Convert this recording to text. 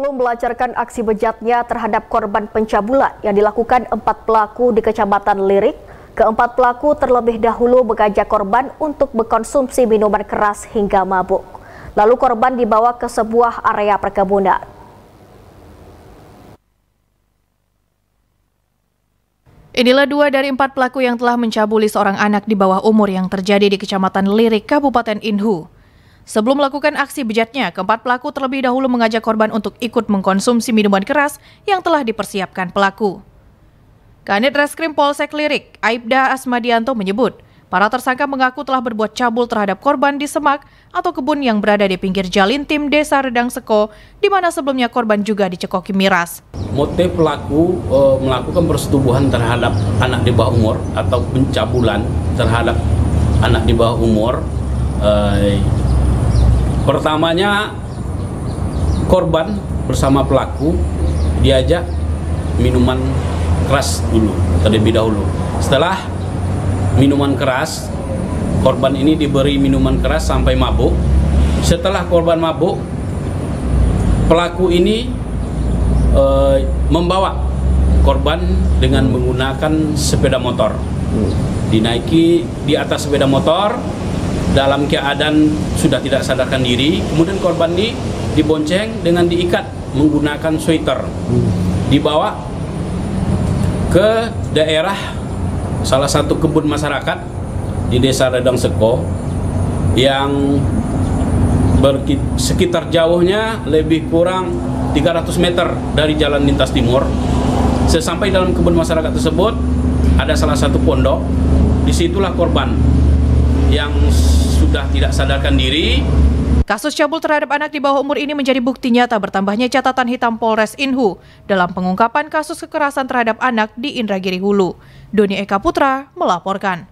sebelum melancarkan aksi bejatnya terhadap korban pencabulan yang dilakukan 4 pelaku di Kecamatan Lirik, keempat pelaku terlebih dahulu mengajak korban untuk mengkonsumsi minuman keras hingga mabuk. Lalu korban dibawa ke sebuah area perkebunan. Inilah 2 dari 4 pelaku yang telah mencabuli seorang anak di bawah umur yang terjadi di Kecamatan Lirik, Kabupaten Inhu. Sebelum melakukan aksi bejatnya, keempat pelaku terlebih dahulu mengajak korban untuk ikut mengkonsumsi minuman keras yang telah dipersiapkan pelaku. Kanit Reskrim Polsek Lirik, Aibda Asmadianto menyebut, para tersangka mengaku telah berbuat cabul terhadap korban di semak atau kebun yang berada di pinggir Jalin Tim Desa Redang Seko, di mana sebelumnya korban juga dicekoki miras. Motif pelaku melakukan persetubuhan terhadap anak di bawah umur atau pencabulan terhadap anak di bawah umur. Pertamanya korban bersama pelaku diajak minuman keras dulu terlebih dahulu. Setelah minuman keras, korban ini diberi minuman keras sampai mabuk. Setelah korban mabuk, pelaku ini membawa korban dengan menggunakan sepeda motor. Dinaiki di atas sepeda motor dalam keadaan sudah tidak sadarkan diri, kemudian korban dibonceng dengan diikat menggunakan sweater, dibawa ke daerah salah satu kebun masyarakat di Desa Redang Seko yang sekitar jauhnya lebih kurang 300 meter dari jalan lintas timur. Sesampai dalam kebun masyarakat tersebut ada salah satu pondok, disitulah korban yang sudah tidak sadarkan diri. Kasus cabul terhadap anak di bawah umur ini menjadi bukti nyata bertambahnya catatan hitam Polres Inhu dalam pengungkapan kasus kekerasan terhadap anak di Indragiri Hulu. Doni Eka Putra melaporkan.